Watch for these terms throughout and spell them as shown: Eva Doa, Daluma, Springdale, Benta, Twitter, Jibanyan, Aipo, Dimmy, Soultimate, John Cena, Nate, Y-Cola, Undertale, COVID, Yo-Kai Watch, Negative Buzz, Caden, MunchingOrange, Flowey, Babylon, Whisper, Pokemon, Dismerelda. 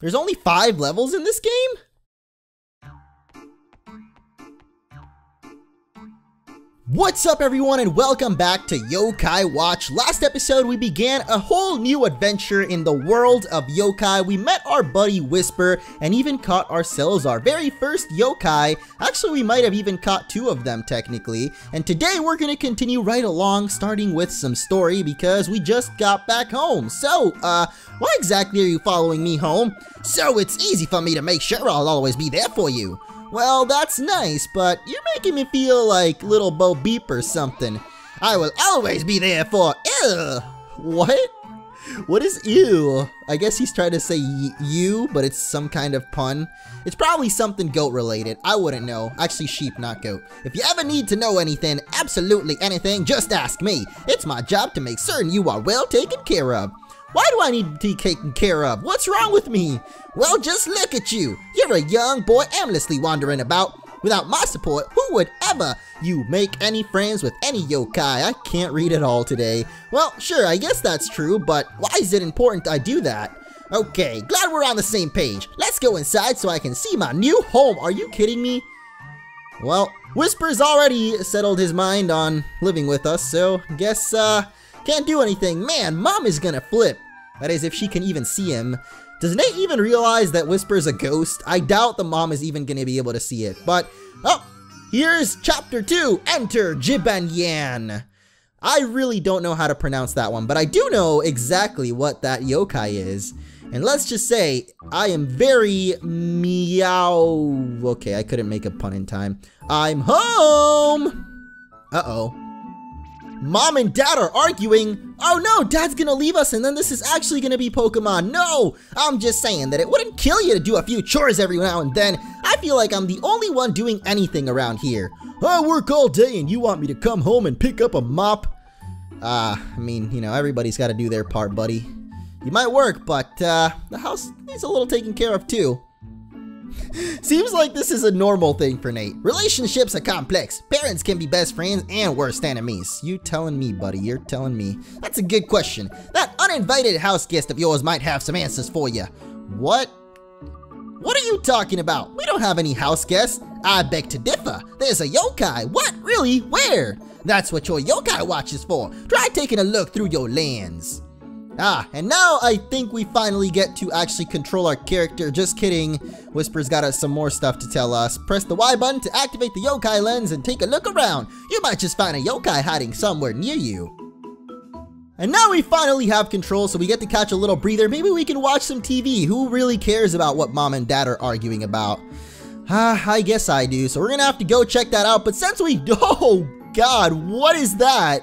There's only 5 levels in this game? What's up everyone and welcome back to Yo-Kai Watch. Last episode we began a whole new adventure in the world of Yo-Kai. We met our buddy Whisper and even caught ourselves our very first Yo-Kai. Actually we might have even caught 2 of them technically. And today we're gonna continue right along, starting with some story because we just got back home. So, why exactly are you following me home? So it's easy for me to make sure I'll always be there for you. Well, that's nice, but you're making me feel like Little Bo Beep or something. I will always be there for ew. What? What is ew? I guess he's trying to say you, but it's some kind of pun. It's probably something goat related. I wouldn't know. Actually, sheep, not goat. If you ever need to know anything, absolutely anything, just ask me. It's my job to make certain you are well taken care of. Why do I need to be taken care of? What's wrong with me? Well, just look at you. You're a young boy aimlessly wandering about. Without my support, who would ever you make any friends with any yokai? I can't read it all today. Well, sure, I guess that's true, but why is it important I do that? Okay, glad we're on the same page. Let's go inside so I can see my new home. Are you kidding me? Well, Whisper's already settled his mind on living with us, so guess, can't do anything. Man, Mom is gonna flip. That is, if she can even see him. Does Nate even realize that Whisper's a ghost? I doubt the mom is even gonna be able to see it, but... Oh! Here's Chapter 2! Enter Jibanyan! I really don't know how to pronounce that one, but I do know exactly what that yokai is. And let's just say, I am very meow... Okay, I couldn't make a pun in time. I'm home! Uh-oh. Mom and Dad are arguing. Oh no, Dad's gonna leave us and then this is actually gonna be Pokemon. No, I'm just saying that it wouldn't kill you to do a few chores every now and then. I feel like I'm the only one doing anything around here. I work all day and you want me to come home and pick up a mop? I mean, you know, everybody's gotta do their part, buddy. You might work, but the house needs a little taken care of too. Seems like this is a normal thing for Nate. Relationships are complex. Parents can be best friends and worst enemies. You telling me, buddy, you're telling me. That's a good question. That uninvited house guest of yours might have some answers for you. What? What are you talking about? We don't have any house guests. I beg to differ. There's a yokai. What? Really? Where? That's what your yokai watch is for. Try taking a look through your lens. Ah, and now I think we finally get to actually control our character. Just kidding. Whisper's got us some more stuff to tell us. Press the Y button to activate the yokai lens and take a look around. You might just find a yokai hiding somewhere near you. And now we finally have control, so we get to catch a little breather. Maybe we can watch some TV. Who really cares about what Mom and Dad are arguing about? I guess I do. So we're gonna have to go check that out. But since we... Oh, God, what is that?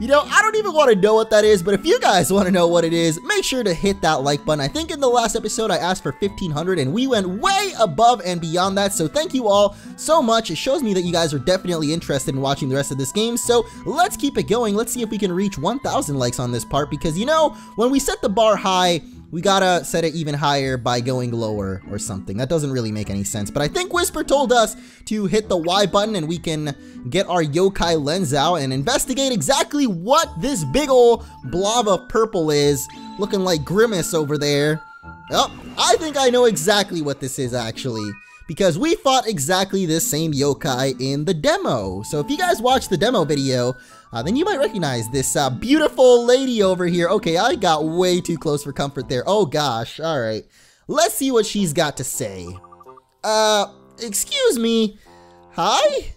You know, I don't even want to know what that is, but if you guys want to know what it is, make sure to hit that like button. I think in the last episode, I asked for 1,500 and we went way above and beyond that. So thank you all so much. It shows me that you guys are definitely interested in watching the rest of this game. So let's keep it going. Let's see if we can reach 1,000 likes on this part because, you know, when we set the bar high, we gotta set it even higher by going lower or something. That doesn't really make any sense, but I think Whisper told us to hit the Y button and we can get our yokai lens out and investigate exactly what this big ol' blob of purple is, looking like Grimace over there. Oh, I think I know exactly what this is actually, because we fought exactly this same yokai in the demo. So if you guys watched the demo video, then you might recognize this beautiful lady over here. Okay, I got way too close for comfort there. Oh gosh, all right. Let's see what she's got to say. Excuse me, hi?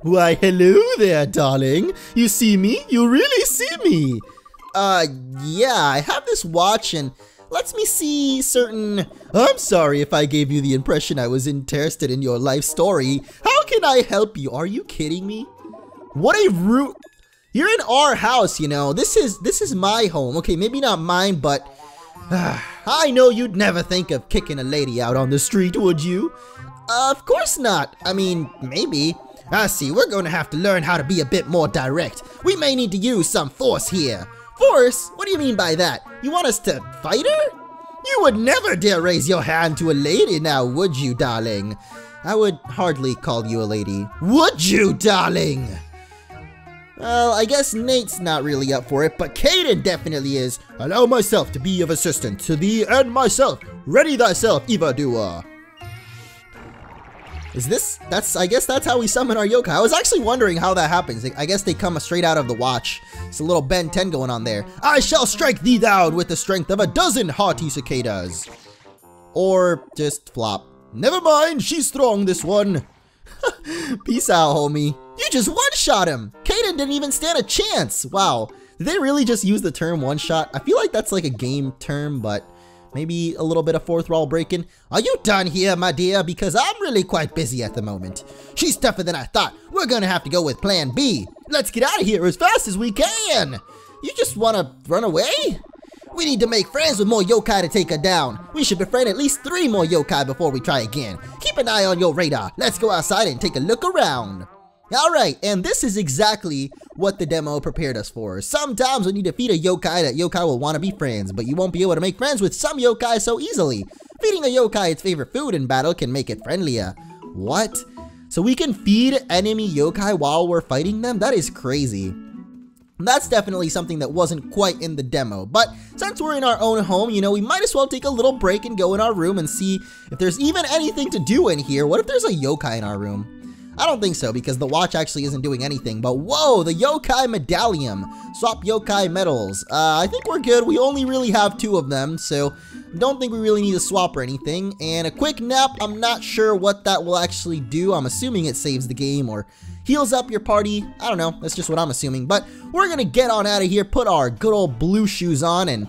Why, hello there, darling. You see me? You really see me? Yeah, I have this watch and lets me see certain... I'm sorry if I gave you the impression I was interested in your life story. How can I help you? Are you kidding me? What a rude... You're in our house, you know. This is my home. Okay, maybe not mine, but... I know you'd never think of kicking a lady out on the street, would you? Of course not. I mean, maybe. I see, we're going to have to learn how to be a bit more direct. We may need to use some force here. Force? What do you mean by that? You want us to fight her? You would never dare raise your hand to a lady now, would you, darling? I would hardly call you a lady. Would you, darling? Well, I guess Nate's not really up for it, but Caden definitely is. Allow myself to be of assistance to thee and myself. Ready thyself, Eva Doa. Is this? That's. I guess that's how we summon our yokai. I was actually wondering how that happens. I guess they come straight out of the watch. It's a little Ben 10 going on there. I shall strike thee down with the strength of a dozen haughty cicadas. Or just flop. Never mind, she's strong this one. Peace out, homie. You just one-shot him! Caden didn't even stand a chance! Wow. Did they really just use the term one-shot? I feel like that's like a game term, but maybe a little bit of fourth wall breaking. Are you done here, my dear? Because I'm really quite busy at the moment. She's tougher than I thought. We're gonna have to go with plan B. Let's get out of here as fast as we can! You just wanna run away? We need to make friends with more yokai to take her down. We should befriend at least 3 more yokai before we try again. Keep an eye on your radar. Let's go outside and take a look around. Alright, and this is exactly what the demo prepared us for. Sometimes when you defeat a yokai, that yokai will want to be friends, but you won't be able to make friends with some yokai so easily. Feeding a yokai its favorite food in battle can make it friendlier. What? So we can feed enemy yokai while we're fighting them? That is crazy. That's definitely something that wasn't quite in the demo, but since we're in our own home, you know, we might as well take a little break and go in our room and see if there's even anything to do in here. What if there's a yokai in our room? I don't think so, because the watch actually isn't doing anything, but whoa, the yokai medallion. Swap yokai medals. I think we're good. We only really have 2 of them, so don't think we really need to swap or anything. And a quick nap, I'm not sure what that will actually do. I'm assuming it saves the game or heals up your party. I don't know, that's just what I'm assuming, but we're gonna get on out of here, put our good old blue shoes on, and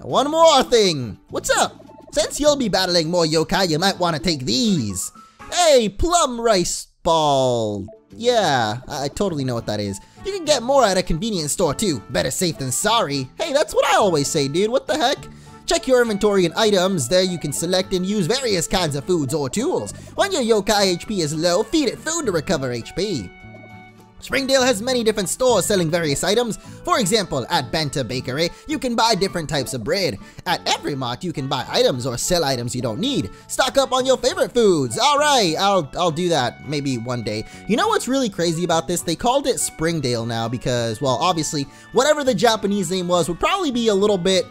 one more thing. What's up? Since you'll be battling more yokai, you might want to take these. Hey, plum rice ball. Yeah, I totally know what that is. You can get more at a convenience store too. Better safe than sorry. Hey, that's what I always say, dude. What the heck? Check your inventory and items. There you can select and use various kinds of foods or tools. When your yokai HP is low, feed it food to recover HP. Springdale has many different stores selling various items. For example, at Benta Bakery, you can buy different types of bread. At Every Mart, you can buy items or sell items you don't need. Stock up on your favorite foods. All right, I'll do that maybe one day. You know what's really crazy about this? They called it Springdale now because, well, obviously, whatever the Japanese name was would probably be a little bit,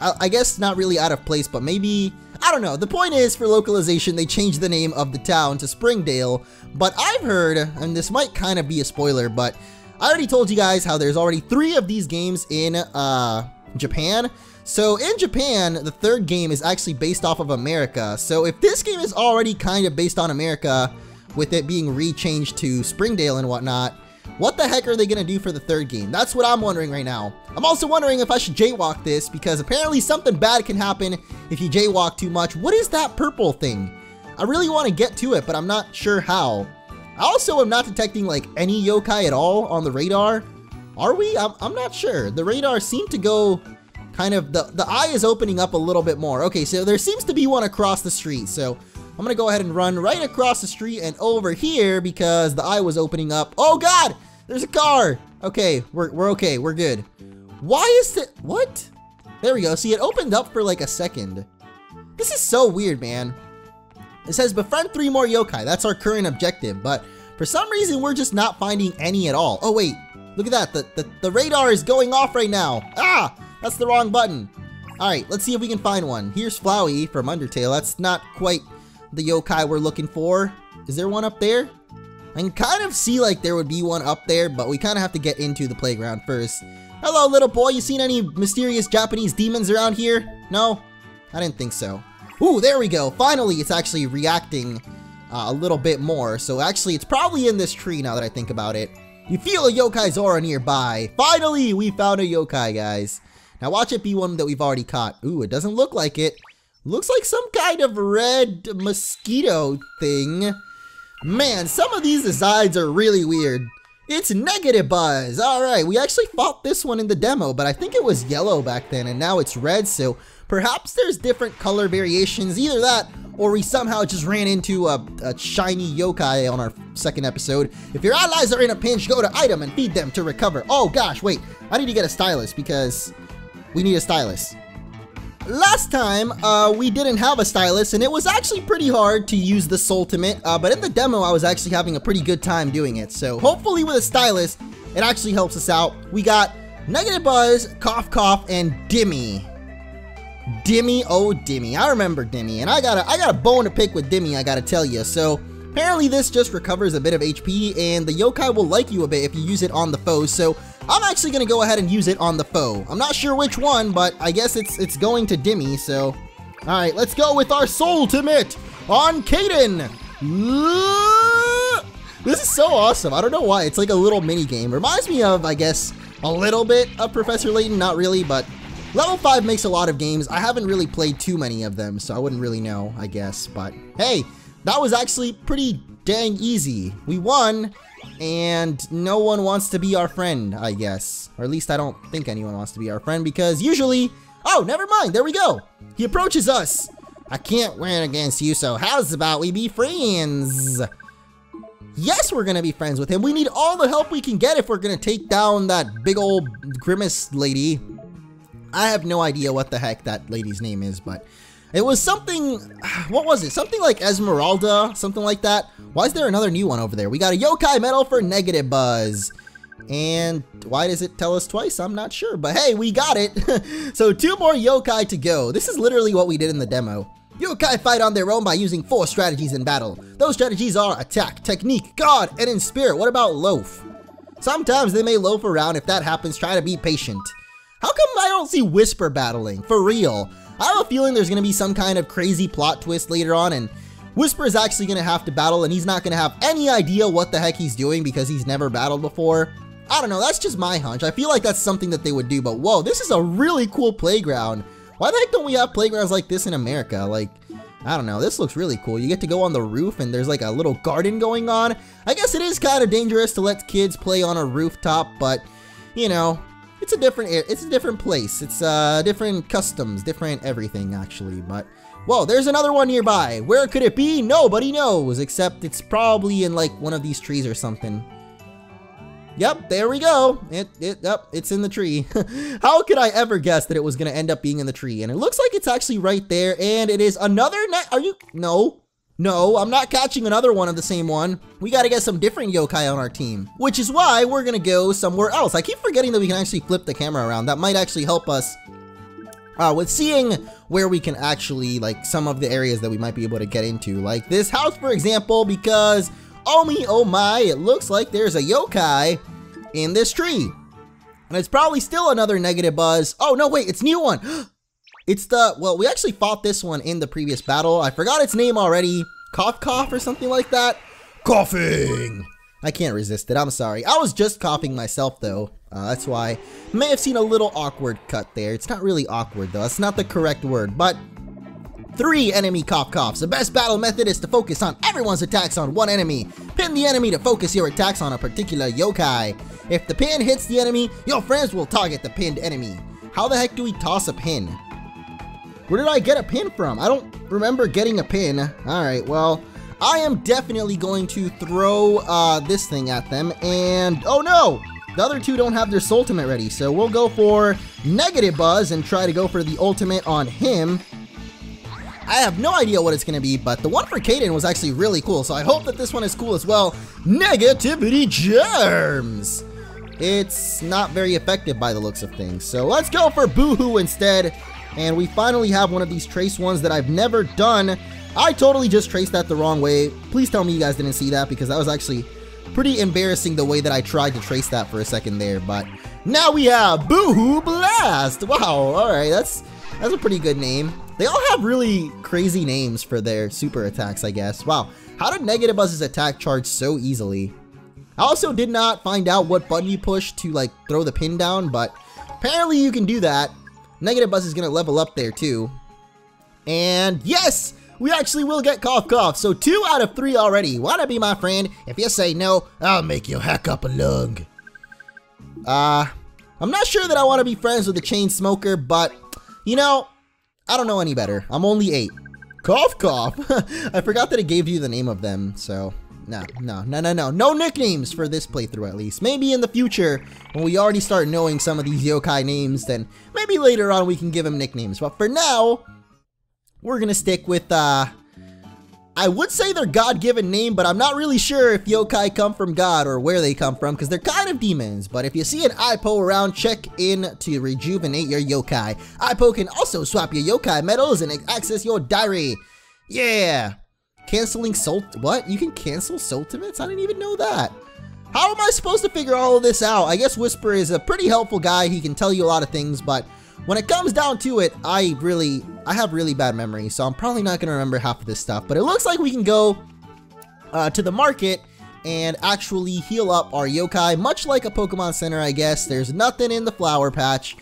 I guess, not really out of place, but maybe, I don't know. The point is, for localization, they changed the name of the town to Springdale, but I've heard, and this might kind of be a spoiler, but I already told you guys how there's already 3 of these games in Japan. So in Japan, the 3rd game is actually based off of America. So if this game is already kind of based on America, with it being rechanged to Springdale and whatnot, what the heck are they gonna do for the 3rd game? That's what I'm wondering right now. I'm also wondering if I should jaywalk this, because apparently something bad can happen if you jaywalk too much. What is that purple thing? I really want to get to it, but I'm not sure how. I also am not detecting like any yokai at all on the radar. Are we? I'm not sure. The radar seemed to go kind of, the eye is opening up a little bit more. Okay, so there seems to be one across the street, so I'm gonna go ahead and run right across the street and over here because the eye was opening up. Oh God! There's a car! Okay, we're okay, we're good. Why is it? What? There we go, see it opened up for like a second. This is so weird, man. It says befriend 3 more yokai, that's our current objective, but for some reason we're just not finding any at all. Oh wait, look at that, the radar is going off right now. Ah, that's the wrong button. All right, let's see if we can find one. Here's Flowey from Undertale, that's not quite the yokai we're looking for. Is there one up there? I can kind of see like there would be one up there, but we kind of have to get into the playground first. Hello, little boy. You seen any mysterious Japanese demons around here? No? I didn't think so. Ooh, there we go. Finally, it's actually reacting a little bit more. So actually, it's probably in this tree now that I think about it. You feel a yokai's aura nearby. Finally, we found a yokai, guys. Now watch it be one that we've already caught. Ooh, it doesn't look like it. Looks like some kind of red mosquito thing. Man, some of these designs are really weird. It's Negative Buzz. All right, we actually fought this one in the demo, but I think it was yellow back then, and now it's red, so perhaps there's different color variations. Either that, or we somehow just ran into a shiny yokai on our 2nd episode. If your allies are in a pinch, go to item and feed them to recover. Oh gosh, wait, I need to get a stylus because we need a stylus. Last time, we didn't have a stylus, and it was actually pretty hard to use the Soultimate, but in the demo, I was actually having a pretty good time doing it, so hopefully with a stylus, It actually helps us out. We got Negative Buzz, Cough Cough, and Dimmy. Dimmy, oh Dimmy. I remember Dimmy, and I got a bone to pick with Dimmy, I gotta tell you. So apparently this just recovers a bit of HP, and the yokai will like you a bit if you use it on the foe, so I'm actually gonna go ahead and use it on the foe. I'm not sure which one, but I guess it's going to Dimmy, so. All right, let's go with our Soultimate on Caden. This is so awesome. I don't know why, it's like a little mini game. Reminds me of, I guess, a little bit of Professor Layton, not really, but Level 5 makes a lot of games. I haven't really played too many of them, so I wouldn't really know, I guess, but hey, that was actually pretty dang easy. We won, and no one wants to be our friend, I guess. Or at least I don't think anyone wants to be our friend, because usually, oh, never mind, there we go. He approaches us. I can't win against you, so how's about we be friends? Yes, we're gonna be friends with him. We need all the help we can get if we're gonna take down that big old Grimace lady. I have no idea what the heck that lady's name is, but it was something, what was it? Something like Esmeralda, something like that. Why is there another new one over there? We got a Yokai medal for Negative Buzz. And why does it tell us twice? I'm not sure, but hey, we got it. So 2 more yokai to go. This is literally what we did in the demo. Yokai fight on their own by using 4 strategies in battle. Those strategies are attack, technique, guard, and in spirit. What about loaf? Sometimes they may loaf around. If that happens, try to be patient. How come I don't see Whisper battling? For real. I have a feeling there's gonna be some kind of crazy plot twist later on, and Whisper is actually gonna have to battle, and he's not gonna have any idea what the heck he's doing because he's never battled before. I don't know, that's just my hunch. I feel like that's something that they would do, but whoa, this is a really cool playground. Why the heck don't we have playgrounds like this in America? Like, I don't know, this looks really cool. You get to go on the roof, and there's like a little garden going on. I guess it is kind of dangerous to let kids play on a rooftop, but, you know, it's a different place. It's different customs, different everything actually, but whoa, there's another one nearby. Where could it be? Nobody knows, except it's probably in like one of these trees or something. Yep, there we go. It's in the tree. How could I ever guess that it was gonna end up being in the tree? And it looks like it's actually right there, and it is another are you? No. No, I'm not catching another one of the same one. We gotta get some different yokai on our team, which is why we're gonna go somewhere else. I keep forgetting that we can actually flip the camera around. That might actually help us with seeing where we can actually, like, some of the areas that we might be able to get into. Like this house, for example, because, oh me, oh my, it looks like there's a yokai in this tree. And it's probably still another Negative Buzz. Oh, no, wait, it's a new one. It's the, well, we actually fought this one in the previous battle. I forgot its name already. Cough Cough or something like that. Coughing! I can't resist it, I'm sorry. I was just coughing myself though. That's why I may have seen a little awkward cut there. It's not really awkward though, that's not the correct word, but 3 enemy Cough Coughs. The best battle method is to focus on everyone's attacks on one enemy. Pin the enemy to focus your attacks on a particular yokai. If the pin hits the enemy, your friends will target the pinned enemy. How the heck do we toss a pin? Where did I get a pin from? I don't remember getting a pin. All right, well, I am definitely going to throw this thing at them, and oh no! The other 2 don't have their Soultimate ready, so we'll go for Negative Buzz and try to go for the ultimate on him. I have no idea what it's gonna be, but the one for Caden was actually really cool, so I hope that this one is cool as well. Negativity Germs! It's not very effective by the looks of things, so let's go for Boohoo instead. And we finally have one of these trace ones that I've never done. I totally just traced that the wrong way. Please tell me you guys didn't see that, because that was actually pretty embarrassing the way that I tried to trace that for a second there. But now we have Boohoo Blast. Wow, all right, that's a pretty good name. They all have really crazy names for their super attacks, I guess. Wow, how did Negative Buzz's attack charge so easily? I also did not find out what button you push to like throw the pin down, but apparently you can do that. Negative Buzz is gonna level up there too. And yes, we actually will get Cough Cough. So 2 out of 3 already. Wanna be my friend? If you say no, I'll make you hack up a lung. I'm not sure that I wanna be friends with a chain smoker, but you know, I don't know any better. I'm only 8. Cough Cough. I forgot that it gave you the name of them, so. No nicknames for this playthrough at least. Maybe in the future, when we already start knowing some of these yokai names, then maybe later on we can give them nicknames. But for now, we're gonna stick with, I would say they're God-given name, but I'm not really sure if yokai come from God or where they come from, because they're kind of demons. But if you see an Aipo around, check in to rejuvenate your yokai. Aipo can also swap your yokai medals and access your diary. Yeah. Canceling soul, what? You can cancel soultimates? I didn't even know that. How am I supposed to figure all of this out? I guess Whisper is a pretty helpful guy. He can tell you a lot of things, but when it comes down to it, I have really bad memory, so I'm probably not gonna remember half of this stuff. But it looks like we can go to the market and actually heal up our yokai, much like a Pokemon Center, I guess. There's nothing in the flower patch.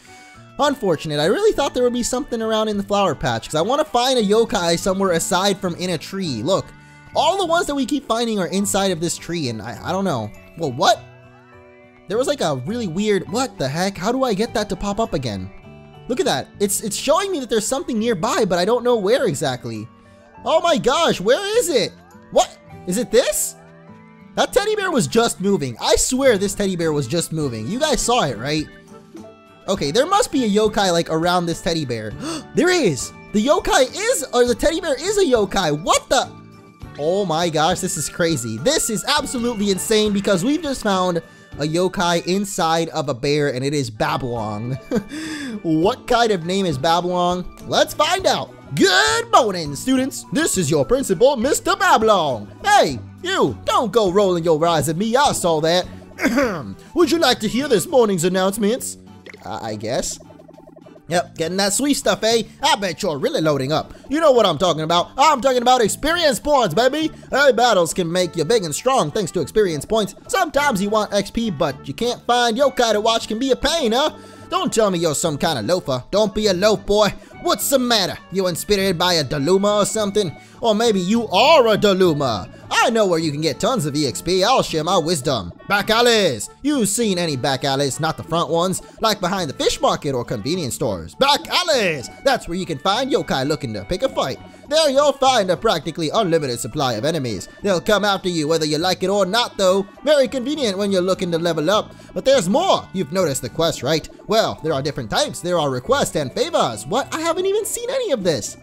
Unfortunate. I really thought there would be something around in the flower patch, because I want to find a yokai somewhere aside from in a tree. Look, all the ones that we keep finding are inside of this tree, and I don't know. Well, what? There was like a really weird, what the heck? How do I get that to pop up again? Look at that. It's showing me that there's something nearby, but I don't know where exactly. Oh my gosh, where is it? What? Is it this? That teddy bear was just moving. I swear this teddy bear was just moving. You guys saw it, right? Okay, there must be a yokai like around this teddy bear. There is! The yokai is, or the teddy bear is a yokai. What the? Oh my gosh, this is crazy. This is absolutely insane because we've just found a yokai inside of a bear, and it is Babylon. What kind of name is Babylon? Let's find out. Good morning, students. This is your principal, Mr. Babylon. Hey, you, don't go rolling your eyes at me. I saw that. Would you like to hear this morning's announcements? I guess. Yep, getting that sweet stuff, eh? I bet you're really loading up. You know what I'm talking about. I'm talking about experience points, baby. Early battles can make you big and strong thanks to experience points. Sometimes you want XP, but you can't find yokai to watch can be a pain, huh? Don't tell me you're some kind of loafer. Don't be a loaf, boy. What's the matter? You inspired by a Daluma or something? Or maybe you are a Daluma. I know where you can get tons of EXP. I'll share my wisdom. Back alleys. You've seen any back alleys, not the front ones, like behind the fish market or convenience stores. Back alleys. That's where you can find yokai looking to pick a fight. There you'll find a practically unlimited supply of enemies. They'll come after you whether you like it or not, though. Very convenient when you're looking to level up. But there's more. You've noticed the quest, right? Well, there are different types. There are requests and favors. What? I haven't even seen any of this.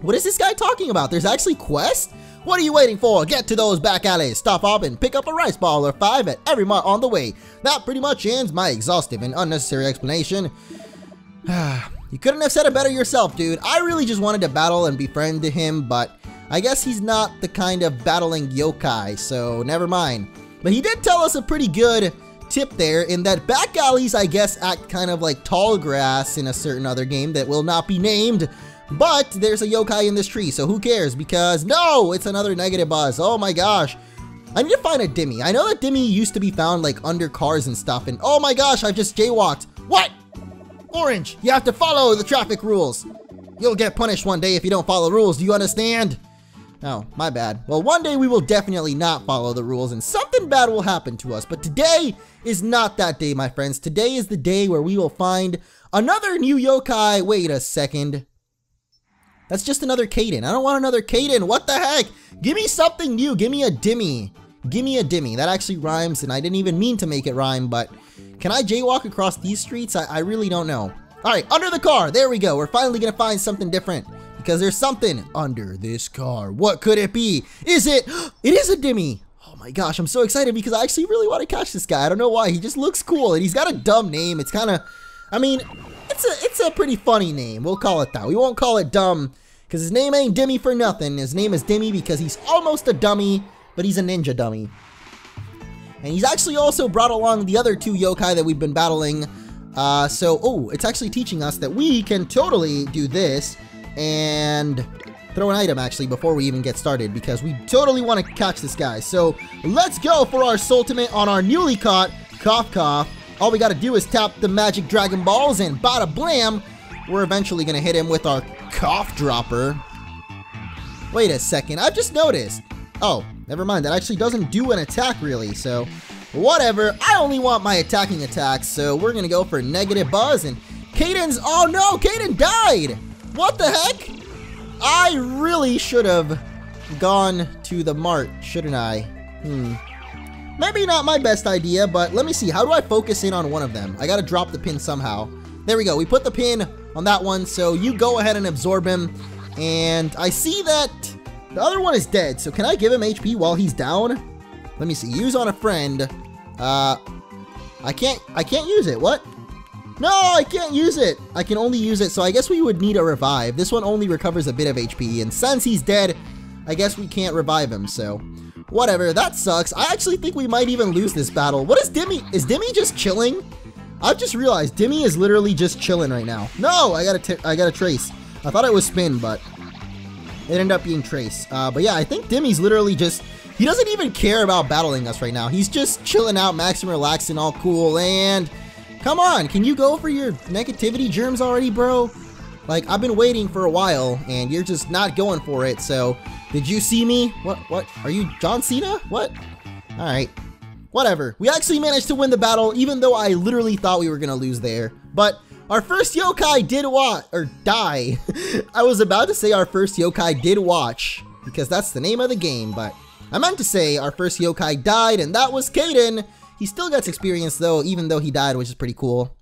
What is this guy talking about? There's actually quests? What are you waiting for? Get to those back alleys. Stop off and pick up a rice ball or 5 at every mart on the way. That pretty much ends my exhaustive and unnecessary explanation. You couldn't have said it better yourself, dude. I really just wanted to battle and befriend him, but I guess he's not the kind of battling yokai, so never mind. But he did tell us a pretty good tip there in that back alleys, I guess, act kind of like tall grass in a certain other game that will not be named. But there's a yokai in this tree, so who cares? Because no, it's another Negative Buzz. Oh my gosh. I need to find a Dimmy. I know that Dimmy used to be found like under cars and stuff, and oh my gosh, I've just jaywalked. What? Orange, you have to follow the traffic rules. You'll get punished one day if you don't follow rules. Do you understand? Oh, my bad. Well, one day we will definitely not follow the rules and something bad will happen to us. But today is not that day, my friends. Today is the day where we will find another new yokai. Wait a second. That's just another Caden. I don't want another Caden. What the heck? Give me something new. Give me a Dimmy. Give me a Dimmy. That actually rhymes, and I didn't even mean to make it rhyme, but can I jaywalk across these streets? I really don't know. All right, under the car. There we go. We're finally going to find something different because there's something under this car. What could it be? Is it? It is a Dimmy. Oh my gosh. I'm so excited because I actually really want to catch this guy. I don't know why. He just looks cool, and he's got a dumb name. It's kind of, I mean, it's a pretty funny name. We'll call it that. We won't call it dumb because his name ain't Dimmy for nothing. His name is Dimmy because he's almost a dummy, but he's a ninja dummy. And he's actually also brought along the other two yokai that we've been battling. Oh, it's actually teaching us that we can totally do this and throw an item actually before we even get started because we totally want to catch this guy. So let's go for our Soultimate on our newly caught Cough Cough. All we got to do is tap the magic Dragon Balls and bada blam, we're eventually going to hit him with our Cough Dropper. Wait a second, I've just noticed. Oh, never mind, that actually doesn't do an attack really, so whatever. I only want my attacking attacks, so we're going to go for Negative Buzz and Caden's, oh no, Caden died! What the heck? I really should have gone to the mart, shouldn't I? Maybe not my best idea, but let me see. How do I focus in on one of them? I gotta drop the pin somehow. There we go. We put the pin on that one, so you go ahead and absorb him. And I see that The other one is dead, so can I give him HP while he's down? Let me see. Use on a friend. I can't use it. What? No, I can't use it. I can only use it, so I guess we would need a revive. This one only recovers a bit of HP, and since he's dead, I guess we can't revive him, so whatever. That sucks. I actually think we might even lose this battle. What is Dimmy? Is Dimmy just chilling? I've just realized Dimmy is literally just chilling right now. No, I got a trace. I thought it was spin, but it ended up being trace. But yeah, I think Dimmy's literally just, he doesn't even care about battling us right now. He's just chilling out, maxing, relaxing, all cool. And come on, can you go for your negativity germs already, bro? Like, I've been waiting for a while and you're just not going for it. So did you see me? What are you, John Cena? What? All right. Whatever, we actually managed to win the battle, even though I literally thought we were gonna lose there. But our first yokai did watch, or die. I was about to say our first yokai did watch, because that's the name of the game, but I meant to say our first yokai died, and that was Caden. He still gets experience though, even though he died, which is pretty cool.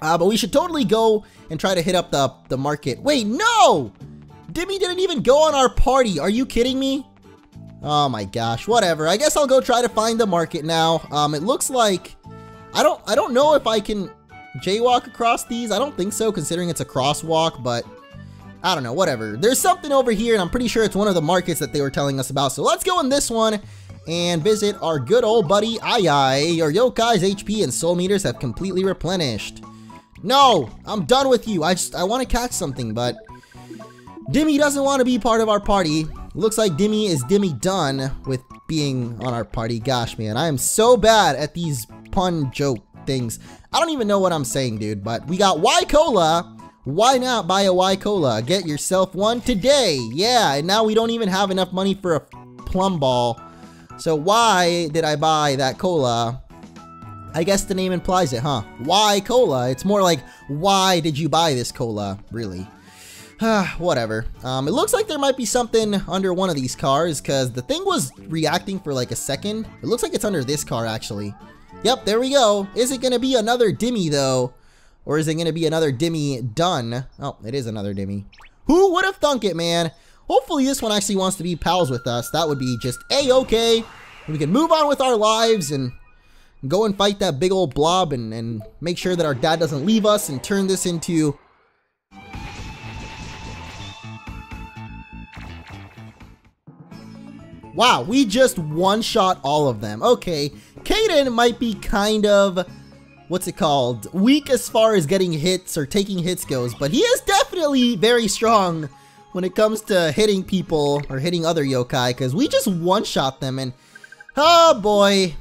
But we should totally go and try to hit up the market. Wait, no! Dimmy didn't even go on our party, are you kidding me? Oh my gosh, whatever. I guess I'll go try to find the market now. It looks like I don't know if I can jaywalk across these. I don't think so, considering it's a crosswalk, but I don't know, whatever. There's something over here, and I'm pretty sure it's one of the markets that they were telling us about. So let's go in this one and visit our good old buddy Ai. Your Yokai's HP and soul meters have completely replenished. No, I'm done with you. I want to catch something, but Dimmy doesn't want to be part of our party. Looks like Dimmy is Dimmy done with being on our party. Gosh, man, I am so bad at these pun joke things. I don't even know what I'm saying, dude, but we got Y-Cola. Why not buy a Y-Cola? Get yourself one today. Yeah, and now we don't even have enough money for a plum ball. So why did I buy that cola? I guess the name implies it, huh? Y-Cola. It's more like, why did you buy this cola, really? Whatever. It looks like there might be something under one of these cars, because the thing was reacting for like a second. It looks like it's under this car, actually. Yep, there we go. Is it going to be another Dimmy, though? Or is it going to be another Dimmy done? Oh, it is another Dimmy. Who would have thunk it, man? Hopefully this one actually wants to be pals with us. That would be just A-okay. We can move on with our lives and go and fight that big old blob and make sure that our dad doesn't leave us and turn this into... Wow, we just one-shot all of them. Okay, Caden might be kind of, what's it called, weak as far as getting hits or taking hits goes, but he is definitely very strong when it comes to hitting people or hitting other yokai, because we just one-shot them, and oh boy,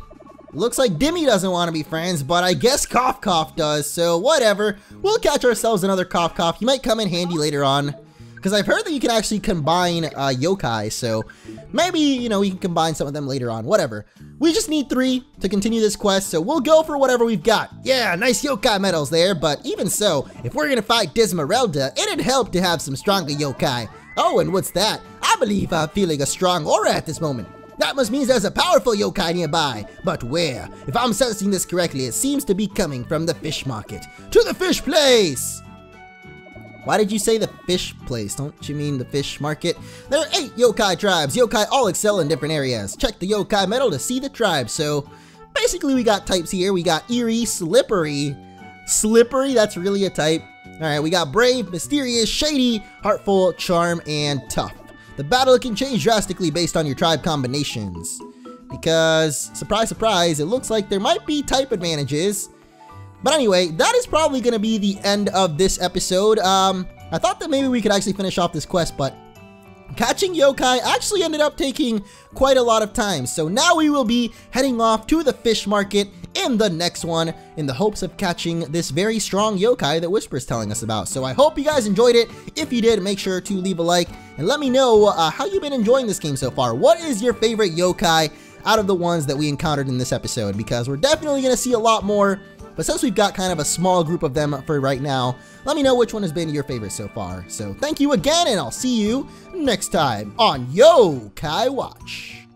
looks like Dimmy doesn't want to be friends, but I guess Cough Cough does, so whatever. We'll catch ourselves another Cough Cough. He might come in handy later on. Because I've heard that you can actually combine yokai, so maybe, you know, we can combine some of them later on, whatever. We just need 3 to continue this quest, so we'll go for whatever we've got. Yeah, nice yokai medals there, but even so, if we're gonna fight Dismerelda, it'd help to have some stronger yokai. Oh, and what's that? I believe I'm feeling a strong aura at this moment. That must mean there's a powerful yokai nearby, but where? If I'm sensing this correctly, it seems to be coming from the fish market. To the fish place! Why did you say the fish place? Don't you mean the fish market? There are 8 yokai tribes. Yokai all excel in different areas. Check the yokai medal to see the tribe. So basically we got types here. We got eerie, slippery. Slippery, that's really a type. All right, we got brave, mysterious, shady, heartful, charm, and tough. The battle can change drastically based on your tribe combinations. Because, surprise, surprise, it looks like there might be type advantages. But anyway, that is probably going to be the end of this episode. I thought that maybe we could actually finish off this quest, but catching yokai actually ended up taking quite a lot of time. So now we will be heading off to the fish market in the next one in the hopes of catching this very strong yokai that Whisper is telling us about. So I hope you guys enjoyed it. If you did, make sure to leave a like and let me know how you've been enjoying this game so far. What is your favorite yokai out of the ones that we encountered in this episode? Because we're definitely going to see a lot more. But since we've got kind of a small group of them for right now, let me know which one has been your favorite so far. So thank you again, and I'll see you next time on Yo-Kai Watch.